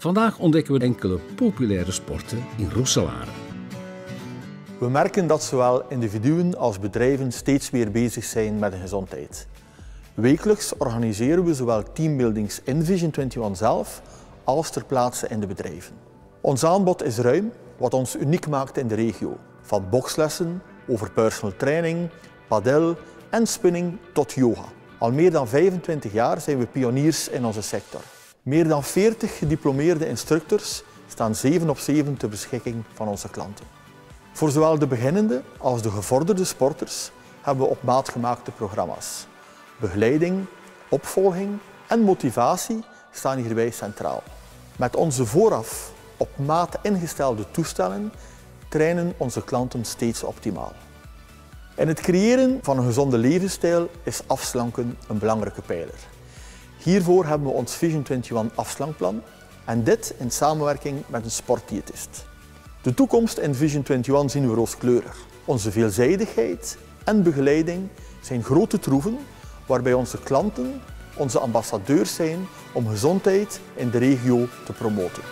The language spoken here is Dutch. Vandaag ontdekken we enkele populaire sporten in Roeselare. We merken dat zowel individuen als bedrijven steeds weer bezig zijn met de gezondheid. Wekelijks organiseren we zowel teambuildings in Vision21 zelf als ter plaatse in de bedrijven. Ons aanbod is ruim, wat ons uniek maakt in de regio. Van bokslessen, over personal training, padel en spinning tot yoga. Al meer dan 25 jaar zijn we pioniers in onze sector. Meer dan 40 gediplomeerde instructors staan 7 op 7 ter beschikking van onze klanten. Voor zowel de beginnende als de gevorderde sporters hebben we op maat gemaakte programma's. Begeleiding, opvolging en motivatie staan hierbij centraal. Met onze vooraf op maat ingestelde toestellen trainen onze klanten steeds optimaal. In het creëren van een gezonde levensstijl is afslanken een belangrijke pijler. Hiervoor hebben we ons Vision21 afslankplan en dit in samenwerking met een sportdiëtist. De toekomst in Vision21 zien we rooskleurig. Onze veelzijdigheid en begeleiding zijn grote troeven waarbij onze klanten onze ambassadeurs zijn om gezondheid in de regio te promoten.